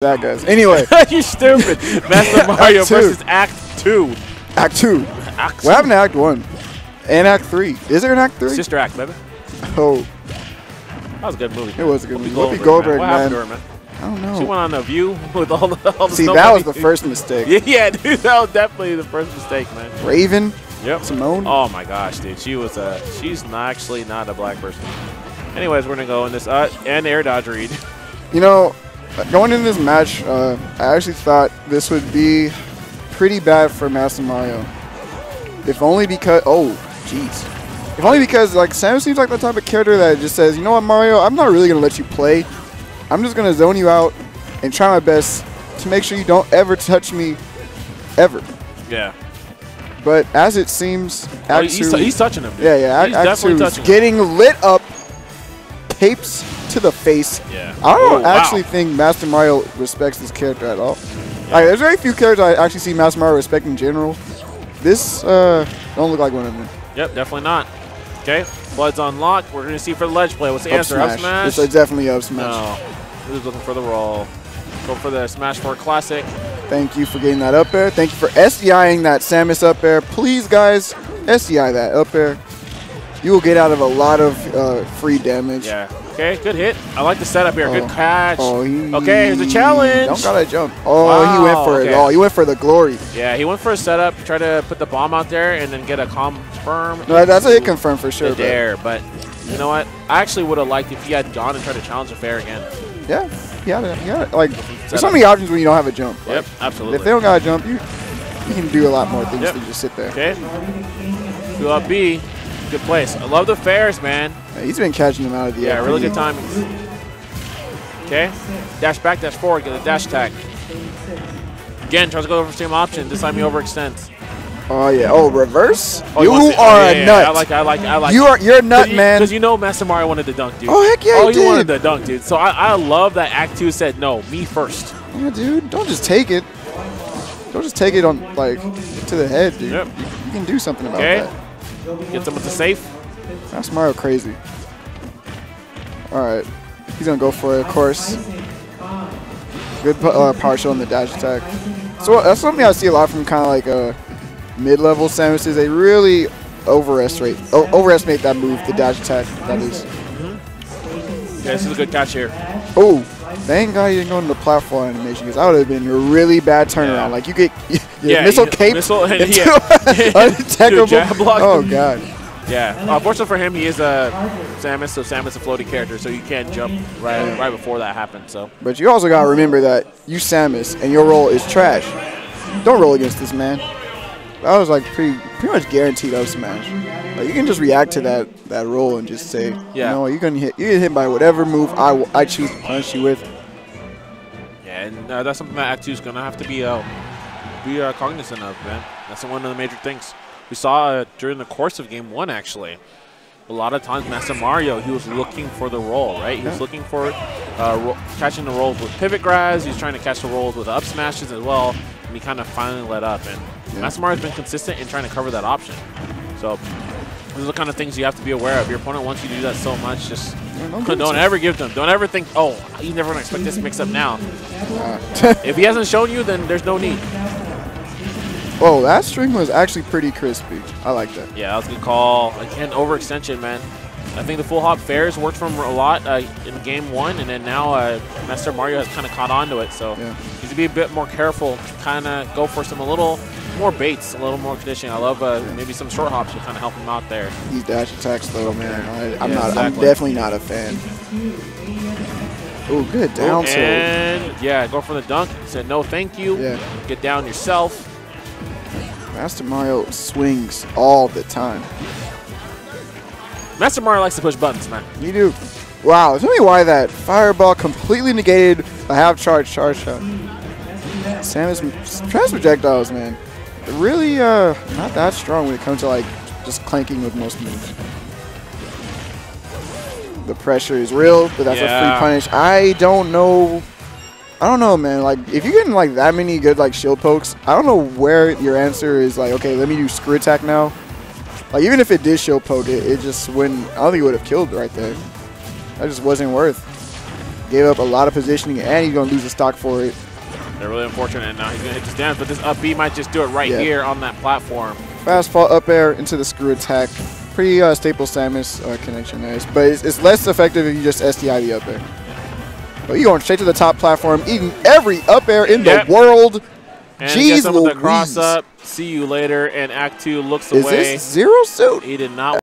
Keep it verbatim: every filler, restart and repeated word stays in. That goes. Anyway. You stupid. Masta Mario versus Act two. Act two. Act what happened to Act one? And Act three. Is there an Act three? Sister Act, baby. Oh. That was a good movie. Man. It was a good Whoopi movie. Goldberg, Whoopi Goldberg, man. What man. happened to her, man? I don't know. She went on The View with all the all the See, that was the first mistake. yeah, yeah, dude. That was definitely the first mistake, man. Raven. Yep. Simone. Oh, my gosh, dude. She was a, she's not actually not a black person. Anyways, we're going to go in this. Uh, and air dodge read. You know, going into this match, uh, I actually thought this would be pretty bad for Masta Mario. If only because, oh, jeez. If only because, like, Samus seems like the type of character that just says, you know what, Mario, I'm not really going to let you play. I'm just going to zone you out and try my best to make sure you don't ever touch me, ever. Yeah. But as it seems, Act oh, he's, two, he's touching him. Dude. Yeah, yeah. He's Act definitely touching getting him. lit up. Tapes to the face. Yeah. I don't Ooh, actually wow. think Masta Mario respects this character at all. Yeah. Like, there's very few characters I actually see Masta Mario respect in general. This uh, don't look like one of them. Yep, definitely not. Okay, Blood's unlocked. We're gonna see for the ledge play. What's the up answer? Smash. Up smash. It's uh, definitely up smash. No, this is looking for the roll. Go for the Smash four Classic. Thank you for getting that up air. Thank you for S D I-ing that Samus up air. Please, guys, S D I that up air. You will get out of a lot of uh, free damage. Yeah. Okay, good hit. I like the setup here. Oh. Good catch. Oh, he okay, here's a challenge. Don't gotta jump. Oh, wow. He went for okay. it. Oh, he went for the glory. Yeah, he went for a setup. Try to put the bomb out there and then get a confirm. No, that's a hit confirm for sure. There, but you know what? I actually would have liked if he had gone and tried to challenge the fair again. Yeah, yeah, yeah. Like, there's so many options when you don't have a jump. Like, yep, absolutely. If they don't got a jump, you, you can do a lot more things yep. than just sit there. Okay. Do up B. Good place. I love the fairs, man. Yeah, he's been catching them out of the air. Yeah, really good timing. Okay. Dash back, dash forward, get a dash attack. Again, tries to go over the same option. This time he overextends. Oh, yeah. Oh, reverse? Oh, you are yeah, a yeah, nut. Yeah. I like it. I like it. I like you are, you're a nut, you, man. Because you know Masta Mario wanted to dunk, dude. Oh, heck yeah, Oh, he, he wanted to dunk, dude. So I, I love that Act two said, no, me first. Yeah, dude. Don't just take it. Don't just take it on, like, to the head, dude. Yep. You, you can do something about okay. that. Gets him with the safe. That's Mario crazy. Alright. He's going to go for it, of course. Good uh, partial in the dash attack. So that's something I see a lot from kind of like uh, mid-level Samus is they really overestimate, oh, overestimate that move, the dash attack. That is. Mm-hmm. Okay, this is a good catch here. Oh, thank God you didn't go into the platform animation because that would have been a really bad turnaround. Yeah. Like you get... Yeah, missile cape. Missile, yeah. Undetectable. Jab block. Oh, God. Yeah. Uh, fortunately for him, he is a Samus, so Samus is a floating character, so you can't jump right yeah. right before that happens. So. But you also got to remember that you Samus and your roll is trash. Don't roll against this man. That was like pretty pretty much guaranteed up smash. Like you can just react to that that roll and just say, yeah. you know, you're gonna hit you get hit by whatever move I, w I choose to punish you with. Yeah, and uh, that's something that Act two is gonna have to be out. Uh, We are cognizant of, man. That's one of the major things we saw uh, during the course of game one. Actually, a lot of times Masta Mario, he was looking for the roll, right? He was looking for uh, ro catching the rolls with pivot grabs. He was trying to catch the rolls with up smashes as well, and he kind of finally let up. And yeah. Masta Mario's been consistent in trying to cover that option. So these are the kind of things you have to be aware of. Your opponent wants you to do that so much, just yeah, don't, don't, don't ever give them. Don't ever think, oh, you never gonna expect this mix up now. If he hasn't shown you, then there's no need. Whoa, that string was actually pretty crispy. I like that. Yeah, that was a good call. Again, overextension, man. I think the full hop fairs worked for him a lot uh, in game one, and then now uh, Masta Mario has kind of caught on to it. So yeah. he needs to be a bit more careful, kind of go for some a little more baits, a little more conditioning. I love uh, yeah. maybe some short hops to kind of help him out there. These dash attacks, though, man. I, I'm, yeah, not, exactly. I'm definitely not a fan. Oh, good down tilt. And yeah, go for the dunk. He said, no, thank you. Yeah. Get down yourself. Masta Mario swings all the time. Masta Mario likes to push buttons, man. You do. Wow, tell me why that fireball completely negated a half charge charge shot. Samus trash projectiles, man. They're really uh, not that strong when it comes to like just clanking with most moves. The pressure is real, but that's yeah. a free punish. I don't know. I don't know, man. Like, if you're getting, like, that many good, like, shield pokes, I don't know where your answer is, like, okay, let me do screw attack now. Like, even if it did shield poke, it, it just wouldn't... I don't think it would have killed right there. That just wasn't worth. Gave up a lot of positioning, and he's going to lose the stock for it. They're really unfortunate, and now he's going to hit this down, but this up B might just do it right yeah. here on that platform. Fastfall up air into the screw attack. Pretty uh, staple Samus uh, connection there. But it's, it's less effective if you just S T I the up air. But you're going straight to the top platform, eating every up air in yep. the world. And jeez Louise. With the cross up. See you later. And Act two looks Is away. Is this zero suit? He did not.